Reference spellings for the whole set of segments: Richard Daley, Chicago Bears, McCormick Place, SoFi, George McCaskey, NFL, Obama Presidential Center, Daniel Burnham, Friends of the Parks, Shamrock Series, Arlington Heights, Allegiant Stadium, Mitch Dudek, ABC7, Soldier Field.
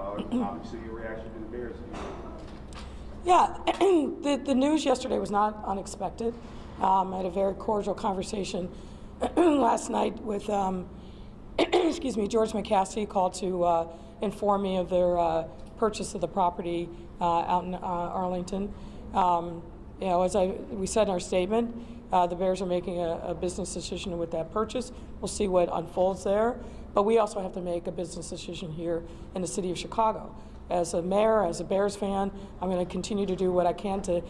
obviously your reaction to the Bears. Yeah, the news yesterday was not unexpected. I had a very cordial conversation last night with excuse me, George McCaskey called to inform me of their purchase of the property out in Arlington. You know, as we said in our statement, the Bears are making a business decision with that purchase. We'll see what unfolds there. But we also have to make a business decision here in the city of Chicago. As a mayor, as a Bears fan, I'm going to continue to do what I can to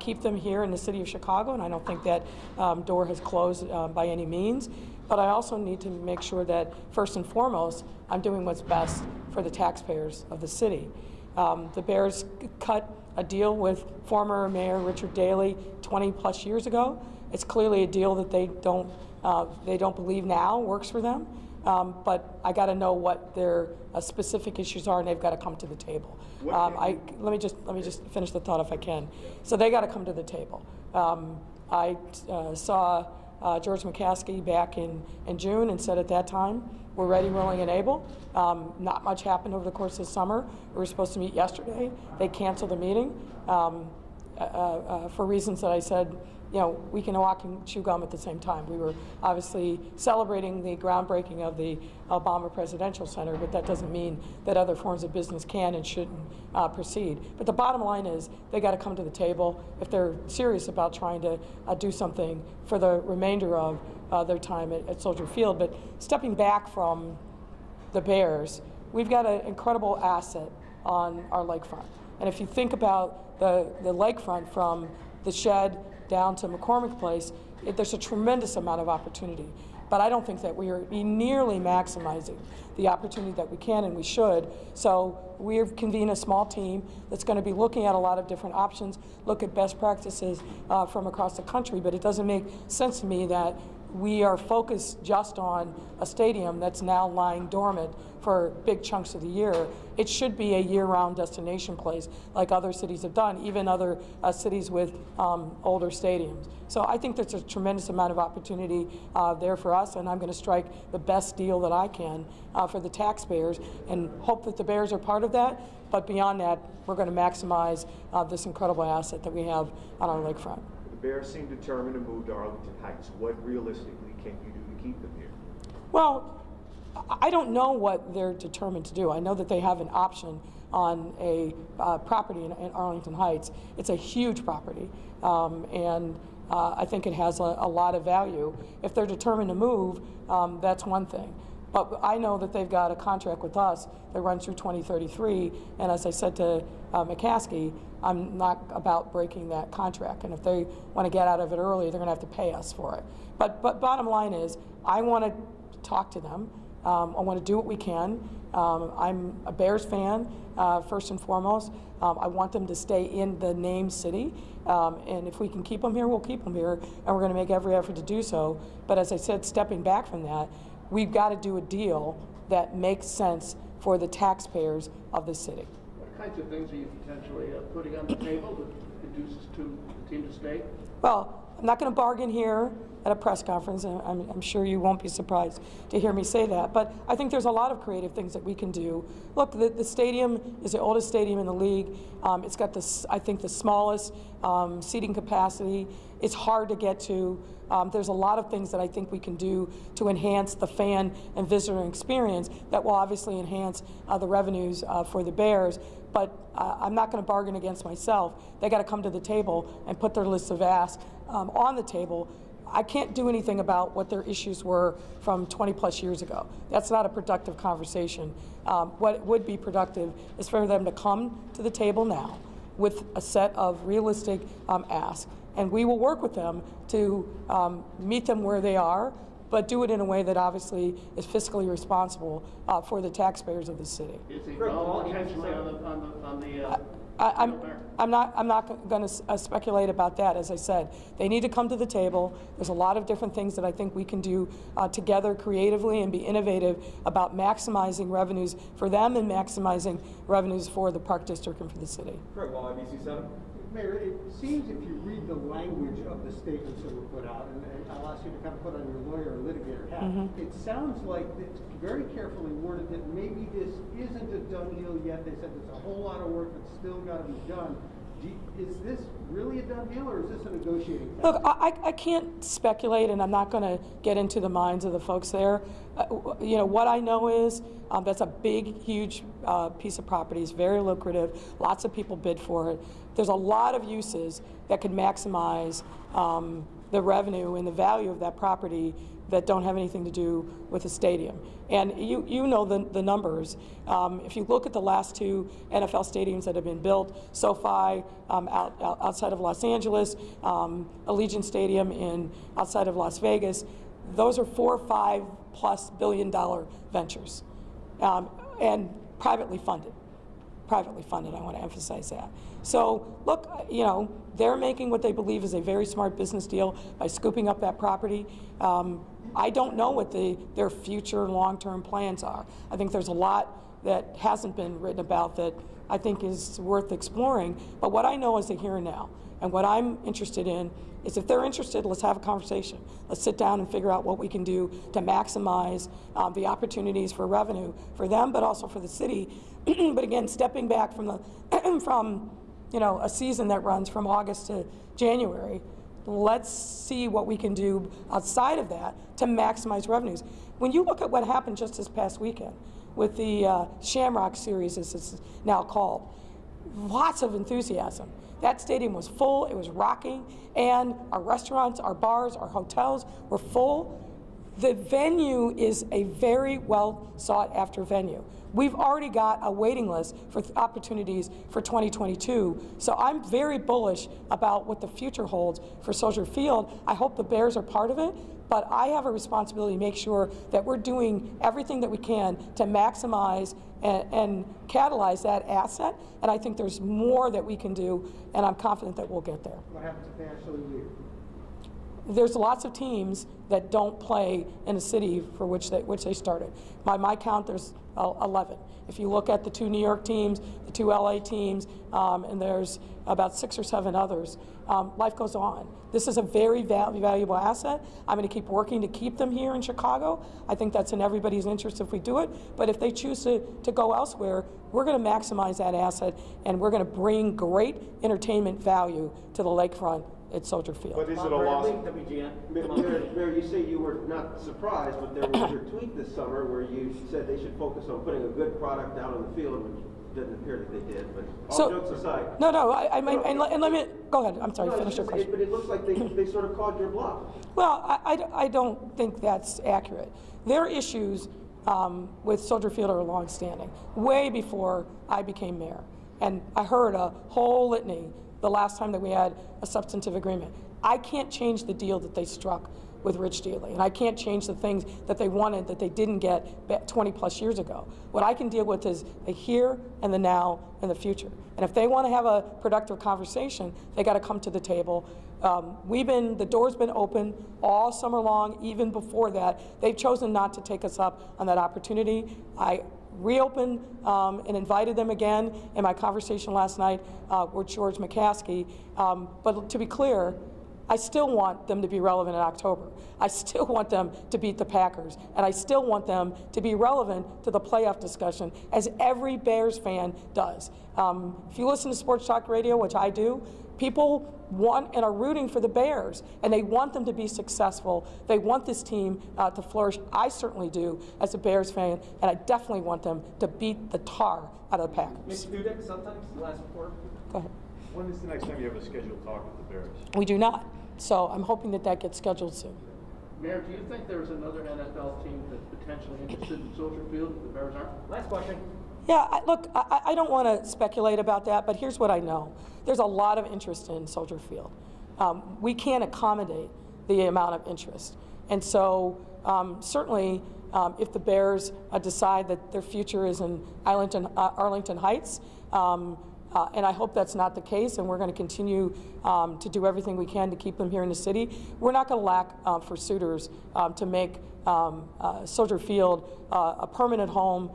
keep them here in the city of Chicago, and I don't think that door has closed by any means. But I also need to make sure that, first and foremost, I'm doing what's best for the taxpayers of the city. The Bears cut a deal with former Mayor Richard Daley 20-plus years ago. It's clearly a deal that they don't believe now works for them. But I got to know what their specific issues are, and they've got to come to the table. Let me just finish the thought if I can. So they got to come to the table. I saw George McCaskey back in June and said at that time, we're ready, willing, and able. Not much happened over the course of the summer. We were supposed to meet yesterday. They canceled the meeting for reasons that I said. You know, we can walk and chew gum at the same time. We were obviously celebrating the groundbreaking of the Obama Presidential Center, but that doesn't mean that other forms of business can and shouldn't proceed. But the bottom line is they got to come to the table if they're serious about trying to do something for the remainder of their time at Soldier Field. But stepping back from the Bears, we've got an incredible asset on our lakefront. And if you think about the lakefront from the shed down to McCormick Place, there's a tremendous amount of opportunity. But I don't think that we are nearly maximizing the opportunity that we can and we should. So we've convened a small team that's going to be looking at a lot of different options, look at best practices from across the country. But it doesn't make sense to me that we are focused just on a stadium that's now lying dormant for big chunks of the year. It should be a year-round destination place like other cities have done, even other cities with older stadiums. So I think there's a tremendous amount of opportunity there for us, and I'm going to strike the best deal that I can for the taxpayers and hope that the Bears are part of that. But beyond that, we're going to maximize this incredible asset that we have on our lakefront. Bears seem determined to move to Arlington Heights. What realistically can you do to keep them here? Well, I don't know what they're determined to do. I know that they have an option on a property in Arlington Heights. It's a huge property, and I think it has a lot of value. If they're determined to move, that's one thing. But I know that they've got a contract with us that runs through 2033, and as I said to McCaskey, I'm not about breaking that contract. And if they want to get out of it early, they're going to have to pay us for it. But bottom line is, I want to talk to them. I want to do what we can. I'm a Bears fan, first and foremost. I want them to stay in the named city. And if we can keep them here, we'll keep them here. And we're going to make every effort to do so. But as I said, stepping back from that, we've got to do a deal that makes sense for the taxpayers of the city. What kinds of things are you potentially putting on the table that reduces to the team to stay? Well, I'm not going to bargain here at a press conference, and I'm sure you won't be surprised to hear me say that. But I think there's a lot of creative things that we can do. Look, the stadium is the oldest stadium in the league. It's got, I think, the smallest seating capacity. It's hard to get to. There's a lot of things that I think we can do to enhance the fan and visitor experience that will obviously enhance the revenues for the Bears. But I'm not going to bargain against myself. They got to come to the table and put their list of asks on the table. I can't do anything about what their issues were from 20-plus years ago. That's not a productive conversation. What would be productive is for them to come to the table now with a set of realistic asks. And we will work with them to meet them where they are, but do it in a way that obviously is fiscally responsible for the taxpayers of the city. Is it potentially I'm not going to speculate about that. As I said, they need to come to the table. There's a lot of different things that I think we can do together creatively and be innovative about maximizing revenues for them and maximizing revenues for the Park District and for the city. Correct. Well, ABC7. Mayor, it seems if you read the language of the statements that were put out, and I'll ask you to kind of put on your lawyer or litigator hat, it sounds like it's very carefully worded that maybe this isn't a done deal yet. They said there's a whole lot of work that's still got to be done. Is this really a done deal, or is this a negotiating factor? Look, I can't speculate, and I'm not going to get into the minds of the folks there. You know, what I know is that's a big, huge piece of property. It's very lucrative. Lots of people bid for it. There's a lot of uses that could maximize the revenue and the value of that property that don't have anything to do with the stadium. And you know the numbers. If you look at the last two NFL stadiums that have been built, SoFi outside of Los Angeles, Allegiant Stadium outside of Las Vegas, those are $4 or $5+ billion ventures and privately funded. Privately funded, I want to emphasize that. So look, you know, they're making what they believe is a very smart business deal by scooping up that property. I don't know what their future long-term plans are. I think there's a lot that hasn't been written about that I think is worth exploring, but what I know is the here and now. And what I'm interested in is if they're interested, let's have a conversation. Let's sit down and figure out what we can do to maximize the opportunities for revenue for them, but also for the city. But again, stepping back from the you know, a season that runs from August to January, let's see what we can do outside of that to maximize revenues. When you look at what happened just this past weekend with the Shamrock Series, as it's now called, lots of enthusiasm. That stadium was full, it was rocking, and our restaurants, our bars, our hotels were full. The venue is a very well sought after venue. We've already got a waiting list for opportunities for 2022, so I'm very bullish about what the future holds for Soldier Field. I hope the Bears are part of it, but I have a responsibility to make sure that we're doing everything that we can to maximize and catalyze that asset, and I think there's more that we can do, and I'm confident that we'll get there. What happens if they actually leave? There's lots of teams that don't play in a city for which they started. By my count, there's 11. If you look at the two New York teams, the two LA teams, and there's about 6 or 7 others, life goes on. This is a very valuable asset. I'm going to keep working to keep them here in Chicago. I think that's in everybody's interest if we do it. But if they choose to go elsewhere, we're going to maximize that asset, and we're going to bring great entertainment value to the lakefront at Soldier Field. But is it a loss? Mayor, you say you were not surprised, but there was your tweet this summer where you said they should focus on putting a good product out on the field, which didn't appear that they did. But all jokes aside. No, let me go ahead. I'm sorry, finish your question. But it looks like they sort of called your bluff. Well, I don't think that's accurate. Their issues with Soldier Field are longstanding, way before I became mayor. And I heard a whole litany the last time that we had a substantive agreement. I can't change the deal that they struck with Rich Daley, and I can't change the things that they wanted that they didn't get 20+ years ago. What I can deal with is the here and the now and the future. And if they want to have a productive conversation, they got to come to the table. The door's been open all summer long, even before that. They've chosen not to take us up on that opportunity. I reopened and invited them again in my conversation last night with George McCaskey. But to be clear, I still want them to be relevant in October. I still want them to beat the Packers, and I still want them to be relevant to the playoff discussion, as every Bears fan does. If you listen to Sports Talk Radio, which I do, people want and are rooting for the Bears, and they want them to be successful. They want this team to flourish. I certainly do as a Bears fan, and I definitely want them to beat the tar out of the Packers. Mitch Dudek, sometimes the last quarter. Go ahead. When is the next time you have a scheduled talk with the Bears? We do not, so I'm hoping that that gets scheduled soon. Mayor, do you think there's another NFL team that's potentially interested in Soldier Field if the Bears aren't? Last question. Yeah, I don't want to speculate about that, but here's what I know. There's a lot of interest in Soldier Field. We can't accommodate the amount of interest. And so certainly if the Bears decide that their future is in Arlington Heights, and I hope that's not the case, and we're going to continue to do everything we can to keep them here in the city, we're not going to lack for suitors to make Soldier Field a permanent home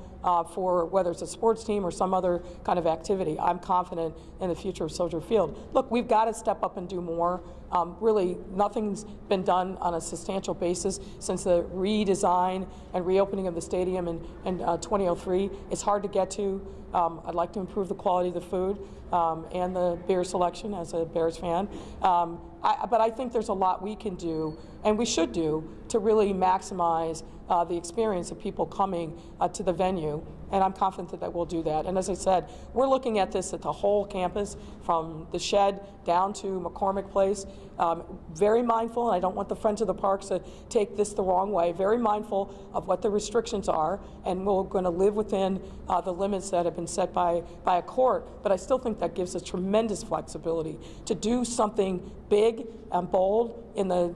for whether it's a sports team or some other kind of activity. I'm confident in the future of Soldier Field. Look, we've got to step up and do more. Really, nothing's been done on a substantial basis since the redesign and reopening of the stadium in 2003. It's hard to get to. I'd like to improve the quality of the food and the beer selection as a Bears fan. But I think there's a lot we can do, and we should do, to really maximize the experience of people coming to the venue, and I'm confident that we'll do that. And as I said, we're looking at this at the whole campus, from the shed down to McCormick Place. Very mindful, and I don't want the Friends of the Parks to take this the wrong way, very mindful of what the restrictions are, and we're going to live within the limits that have been set by a court, but I still think that gives us tremendous flexibility to do something big and bold in the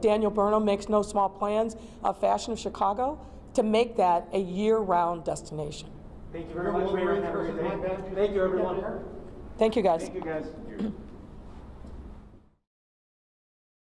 Daniel Burnham makes no small plans, fashion of Chicago, to make that a year-round destination. Thank you very much. Thank you, everyone. Thank you, guys.